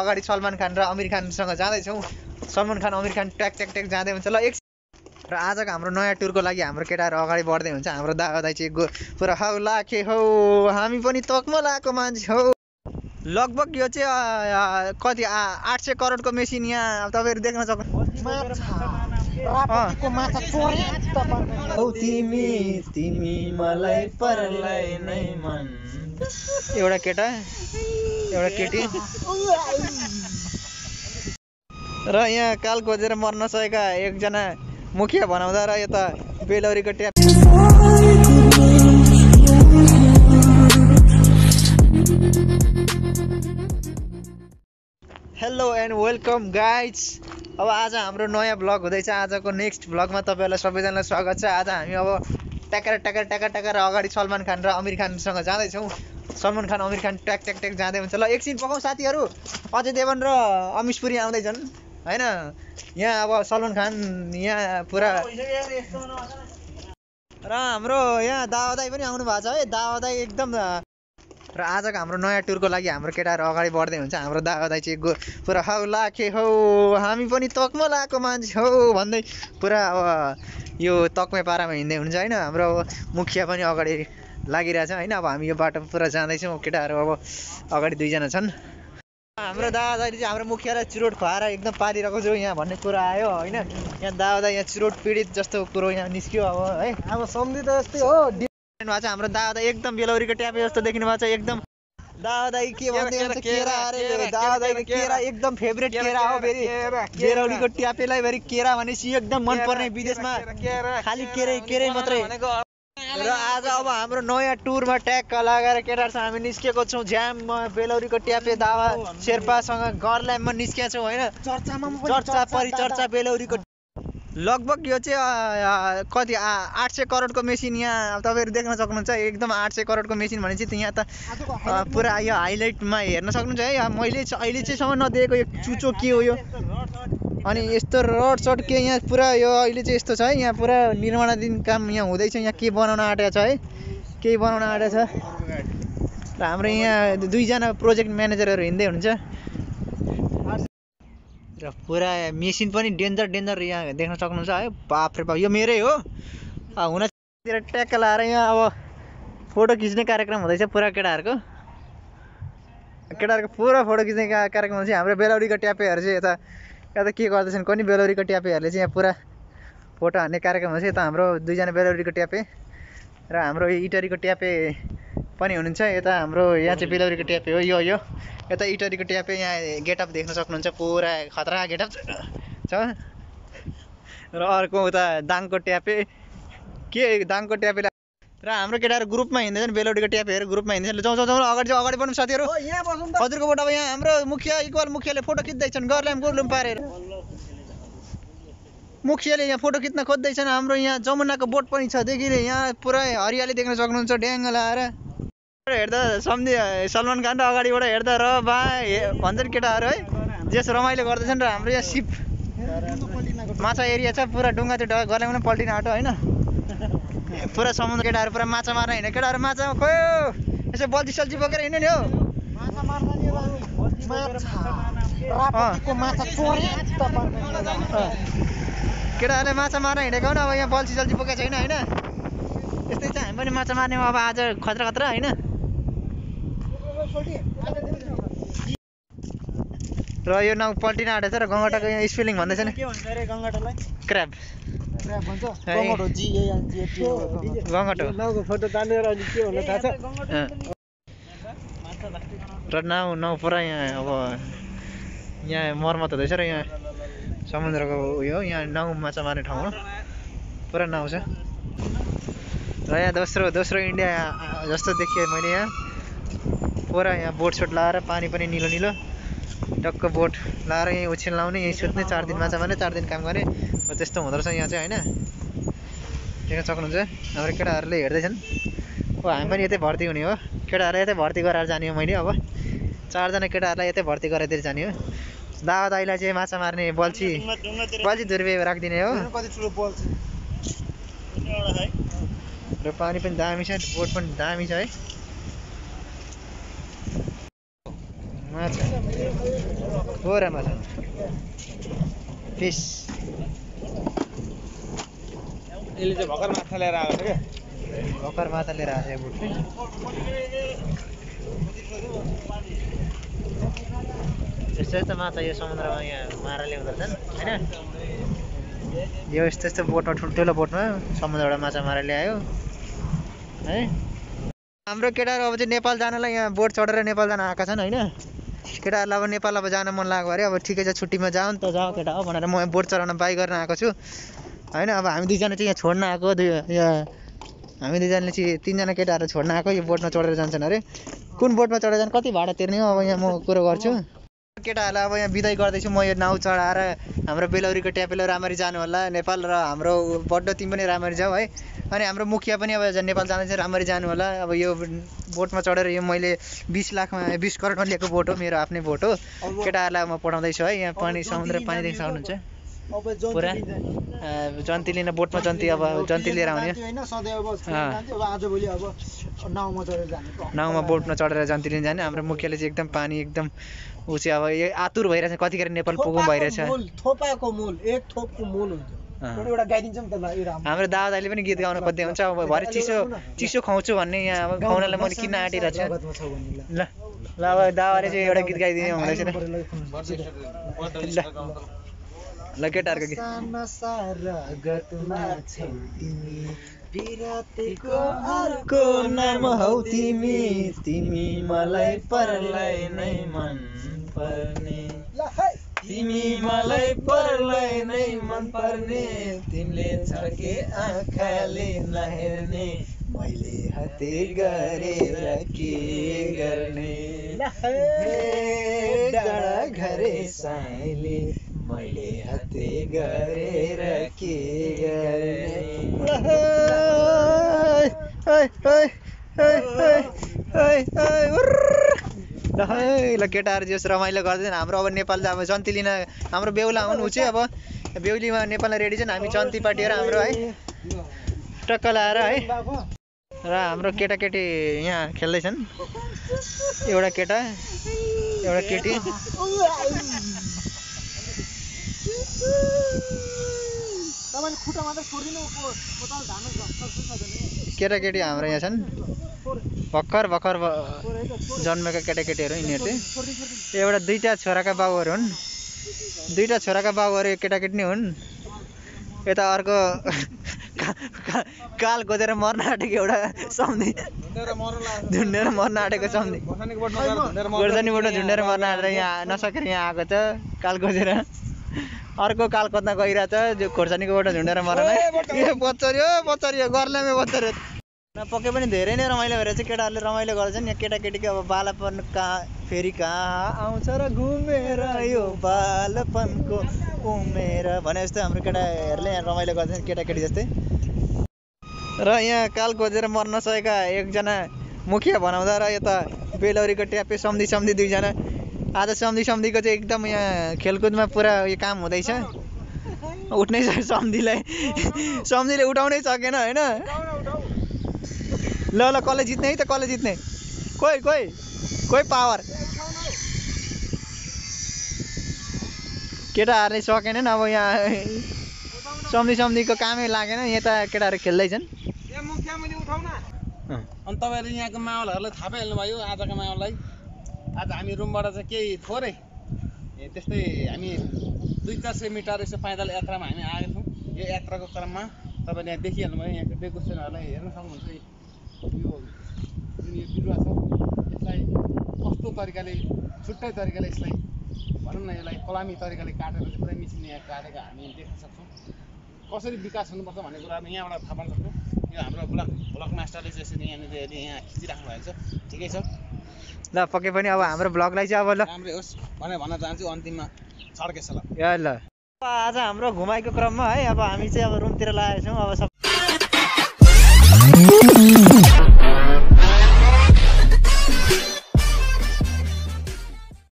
अगाडि सलमान खान र आमिर खानसँग जाँदैछौँ। सलमान खान आमिर खान ट्याक ट्याक ट्याक जाँदै हुन्छ। ल र आजको हाम्रो नयाँ टुरको लागि हाम्रो केटाहरू अगाडि बढ्दै हुन्छ। हाम्रो दादा दाइ चाहिँ पुरा हौ लाखे हौ, हामी पनि तकमा लाएको मान्छे हौ। लगभग यो चाहिँ कति 800 करोडको मेसिन यहाँ तपाईँहरू देख्न सक्नुहुन्छ। एउटा केटा एउटा केटी र यहाँ काल खोजेर मर्न सकेका एकजना मुखिया बनाउँदा र यता बेलौरीको tap. Hello and welcome guides. अब आज हाम्रो नयाँ ब्लग हुँदैछ। आजको नेक्स्ट ब्लगमा तपाईँहरूलाई सबैजनालाई स्वागत छ। आज हामी अब ट्याकर ट्याकर ट्याकर ट्याकर अगाडि सलमान खान र आमिर खानसँग जाँदैछौँ। सलमान खान आमिर खान ट्याक ट्याक ट्याक जाँदै हुन्छ। ल एकछिन पकाउँ साथीहरू। अजय देवन र अमिशपुरी आउँदैछन् होइन। यहाँ अब सलमान खान यहाँ पुरा र हाम्रो यहाँ दावादाई पनि आउनु भएको छ है। दावादाई एकदम र आजको हाम्रो नयाँ टुरको लागि हाम्रो केटाहरू अगाडि बढ्दै हुन्छ। हाम्रो दावादाई चाहिँ पुरा हौ लाखे हौ, हामी पनि तकमा लाएको मान्छे हौ भन्दै पुरा अब यो तकमै पारामा हिँड्दै हुन्छ होइन। हाम्रो मुखिया पनि अगाडि लागिरहेछ होइन। अब हामी यो बाटो पुरा जाँदैछौँ। केटाहरू अब अगाडि दुईजना छन्। हाम्रो दादाले चाहिँ हाम्रो मुखियालाई चुरोट खुवाएर एकदम पालिरहेको छु यहाँ भन्ने कुरा आयो होइन। यहाँ दादा यहाँ चुरोट पीडित जस्तो कुरो यहाँ निस्क्यो अब है। अब सम्झिँदा जस्तै हो भएको छ। हाम्रो दादा एकदम बेलौरीको ट्यापे जस्तो देखिनु भएको छ एकदम। दादाई के भन्दै केरा, अरे दादाईको केरा एकदम फेभरेट केरा हो। फेरि बेलौरीको ट्यापेलाई फेरि केरा भनेपछि एकदम मनपर्ने, विदेशमा खालि केरै केरै मात्रै। र आज अब हाम्रो नयाँ टुरमा ट्याग लगाएर केटाहरूसँग हामी निस्केको छौँ। झ्याममा बेलौरीको ट्यापे दावा शेर्पासँग गरल्याममा निस्केका छौँ होइन। चर्चा परिचर्चा बेलौरीको। लगभग यो चाहिँ कति 800 करोडको मेसिन यहाँ तपाईँहरू देख्न सक्नुहुन्छ। एकदम 800 करोडको मेसिन भनेपछि यहाँ त पुरा यो हाइलाइटमा हेर्न सक्नुहुन्छ है। मैले अहिले चाहिँसम्म नदेखेको यो चुचो के हो यो, अनि यस्तो रड सड के यहाँ पुरा यो अहिले चाहिँ यस्तो छ है। यहाँ पुरा निर्माणाधीन काम यहाँ हुँदैछ। यहाँ के बनाउन आँटेको छ है, केही बनाउन आँटेको छ। र हाम्रो यहाँ दुईजना प्रोजेक्ट म्यानेजरहरू हिँड्दै हुनुहुन्छ। र पुरा मेसिन पनि डेन्जर डेन्जर यहाँ देख्न सक्नुहुन्छ है। बाफ्रे बाफ, यो मेरै हो हुन। ट्याक लाएर यहाँ अब फोटो खिच्ने कार्यक्रम हुँदैछ पुरा केटाहरूको पुरा फोटो खिच्ने कार्यक्रम हुँदैछ। हाम्रो बेलौरीको ट्यापेहरू चाहिँ यता के गर्दैछन् कोनि। बेलौरीको ट्यापेहरूले चाहिँ यहाँ पुरा फोटो हान्ने कार्यक्रम हुँदैछ। यता हाम्रो दुईजना बेलौरीको ट्यापे र हाम्रो इटरीको ट्यापे पनि हुनुहुन्छ। यता हाम्रो यहाँ चाहिँ बेलौरीको ट्यापे हो यो। यता इटरीको ट्यापे यहाँ गेटअप देख्न सक्नुहुन्छ, पुरा खतरा गेटअप छ। र अर्को उता दाङको ट्यापे, के दाङको ट्यापे। र हाम्रो केटाहरू ग्रुपमा हिँड्दैछन्, बेलौरीको ट्यापेहरू ग्रुपमा हिँड्दैछन्। जाउँ जाउँ अगाडि जाउँ, अगाडि बढ्नु साथीहरू। हजुरकोबाट अब यहाँ हाम्रो मुखिया इक्वल मुखियाले फोटो खिच्दैछन् गर्ल्याम गुर्लुम पारेर। मुखियाले यहाँ फोटो खिच्न खोज्दैछन्। हाम्रो यहाँ जमुनाको बोट पनि छ, देखिने यहाँ पुरा हरियाली देख्न सक्नुहुन्छ ड्याङ्ग लाएर हेर्दा। सम्झि सलमान खान र अगाडिबाट हेर्दा र बा भन्छन् केटाहरू है, जेस रमाइलो गर्दैछन्। र हाम्रो यहाँ सिप माछा एरिया छ, पुरा डुङ्गा चाहिँ गर्ल्याम पनि पल्टिन आँटो होइन। पुरा समुद्र केटाहरू पुरा माछा मार्न हिँड्ने। केटाहरू माछा खोयो यसो बल्छी सल्छी बोकेर हिँड्नु नि हौ। केटाहरूले माछा मार्न हिँडेको हो। अब यहाँ बल्छी सल्छी बोकेको छैन होइन। यस्तै छ, हामी पनि माछा मार्ने। अब आज खतरा खतरा होइन। र यो नाउ पल्टिन आँटेको छ। र गङ्गटाको यहाँ स्पेलिङ भन्दैछ नि, क्र्याब गङ्गटो। र नाउ पुरा यहाँ अब यहाँ मर्मत हुँदैछ। र यहाँ समुद्रको उयो यहाँ नाउ माछा मार्ने ठाउँ हो, पुरा नाउ छ। र यहाँ दोस्रो दोस्रो इन्डिया जस्तो देखेँ मैले। यहाँ पुरा यहाँ बोट सोट लाएर पानी पनि निलो निलो डक्क बोट लाएर यहीँ उछिन लाउने, यहीँ सुत्ने, 4 दिन माछा मार्ने, 4 दिन काम गर्ने, त्यस्तो हुँदो रहेछ यहाँ चाहिँ होइन। देख्न सक्नुहुन्छ हाम्रो केटाहरूले हेर्दैछन्। अब हामी पनि यतै भर्ती हुने हो। केटाहरूलाई यतै भर्ती गराएर जाने हो मैले। अब 4जना केटाहरूलाई यतै भर्ती गराइदिएर जाने हो। दावा दाईलाई चाहिँ माछा मार्ने बल्छी बल्छी धुर्बे राखिदिने हो। र पानी पनि दामी छ, बोट पनि दामी छ है। माछा हो रहा है मसाला फिश इलिजे भकर माछा लिएर आएको छ के भकर माछा लिएर आछ यो बुढी यस्तै त माछा यो समुद्रमा यहाँ मारा ल्याउँदा छन् हैन यो यस्तो बोटमा ठुल्ठुलो बोटमा समुद्रबाट माछा मारा ल्यायो है हाम्रो केटाहरु अब चाहिँ नेपाल जानलाई यहाँ बोट चढेर नेपाल जान आएका छन् हैन केटाहरुलाई अब नेपाल अब जान मन लाग्यो अरे अब ठिकै छ छुट्टीमा जाऊ नि त जाऊ केटा हो भनेर म बोट चढाउन बाइ गर्न आएको छु हैन अब हामी दुईजना चाहिँ यहाँ छोड्न आको हामी दुईजनाले चाहिँ तीनजना केटाहरु छोड्न आको यो बोटमा चढेर जान्छन् अरे कुन बोटमा चढेर जान कति भाडा तिर्ने हो अब यहाँ म कुरा गर्छु केटाहरुलाई अब यहाँ बिदाई गर्दै छु म यो नाउ चढाएर हाम्रो बेलौरीको ट्यापेलो राम्ररी जानु होला नेपाल र हाम्रो बड्डो टिम पनि राम्ररी जाऊ है अनि हाम्रो मुखिया पनि अब नेपाल जान चाहिँ राम्ररी जानु होला अब यो बोटमा चढेर यो मैले 20 लाखमा 20 करोडमा लिएको बोट हो मेरो आफ्नै बोट हो केटाहरुलाई म पढाउँदै छु है यहाँ पानी समुद्र पानी देख्न सक्नुहुन्छ पुरा जन्ती लिन बोटमा जन्ती अब जन्ती लिएर आउने नाउमा बोटमा चढेर जन्ती लिन जाने हाम्रो मुखियाले चाहिँ एकदम पानी एकदम ऊ चाहिँ अब यो आतुर भइरहेछ कतिखेर नेपाल पुगौँ भइरहेछ हाम्रो दादाले पनि गीत गाउन खोज्दै हुन्छ अब भरे चिसो चिसो खुवाउँछु भन्ने यहाँ अब खुवाउनलाई मैले किन आँटिरहेको छु ल ल अब दादाले चाहिँ एउटा गीत गाइदिने हुँदैछ लगेटारको गीत बिरातीको अर्को नाम हौ तिमी तिमी मलाई परलाई नै मन पर्ने तिमी मलाई परलाई नै मन पर्ने तिमीले छके आँखाले नहेर्ने मैले हते गरेर के गर्ने डाँडा घरे साइले मैले हते गरेर के ल केटाहरु जस रमाइलो गर्दैन हाम्रो अब नेपाल जाम जन्ती लिन हाम्रो बेहुला हुन् उ चाहिँ अब बेहुलीमा नेपालमा रेडी छन् हामी जन्ती पार्टिएर हाम्रो है टक्क लाएर है र हाम्रो केटाकेटी यहाँ खेल्दैछन् एउटा केटा एउटा केटी केटाकेटी हाम्रो यहाँ छन् भर्खर भर्खर जन्मेका केटाकेटीहरू यिनीहरू चाहिँ एउटा दुईटा छोराका बाबुहरू हुन् दुईटा छोराका बाबुहरू केटाकेटी नै हुन् यता अर्को काल खोजेर मर्न आँटेको एउटा सम्झि झुन्डेर मर्न आँटेको सम्झि गोर्जनीबाट झुन्डेर मर्न आँटेर यहाँ नसकेर यहाँ आएको छ काल खोजेर अर्को काल खोज्न गइरहेछ जो खोर्सानीकोबाट झुन्डेर मर्नलाई ए बच्चरी हो गर्लामे बच्चरी पक्कै पनि धेरै नै रमाइलो भइरहेछ केटाहरूले रमाइलो गर्छन् यहाँ केटाकेटीको अब बालपन कहाँ फेरि कहाँ आउँछ र घुमेर यो बालपनको उमेर भने जस्तै हाम्रो केटाहरूले यहाँ रमाइलो गर्छन् केटाकेटी जस्तै र यहाँ काल खोजेर मर्न सकेका एकजना मुखिया भनाउँदा र यता बेलौरीको ट्यापे सम्धि दुईजना आज सम्धिको चाहिँ एकदम यहाँ खेलकुदमा पुरा यो काम हुँदैछ उठ्नै सम्धिले उठाउनै सकेन होइन ल ल कसले जित्ने है त कसले जित्ने कोही कोही कोही पावर केटाहरूले सकेनन् अब यहाँ सम्धिको कामै लागेन यता केटाहरू खेल्दैछन् अनि तपाईँहरू यहाँको मावलहरूलाई थाहा पाइहाल्नुभयो आजको मावललाई आज हामी रुमबाट चाहिँ केही थोरै त्यस्तै हामी 200-400 मिटर यसो पैदल यात्रामा हामी आएको छौँ यो यात्राको क्रममा तपाईँले यहाँ देखिहाल्नुभयो यहाँको डेकोरेसनहरूलाई हेर्न सक्नुहुन्छ यो जुन यो बिरुवा छ यसलाई कस्तो तरिकाले छुट्टै तरिकाले यसलाई भनौँ न यसलाई कलामी तरिकाले काटेर चाहिँ पुरै मिसिन यहाँ काटेको हामी देख्न सक्छौँ कसरी विकास हुनुपर्छ भन्ने कुरा हामी यहाँबाट थाहा पाउन सक्छौँ यो हाम्रो ब्लक मास्टरले चाहिँ यसरी यहाँनिर यहाँ खिचिराख्नु भएको छ ठिकै छ ल पक्कै पनि अब हाम्रो भ्लगलाई चाहिँ अब ल राम्रै होस् भनेर भन्न चाहन्छु अन्तिममा छड्केछ ल ए ल आज हाम्रो घुमाइको क्रममा है अब हामी चाहिँ अब रुमतिर लागेछौँ अब सब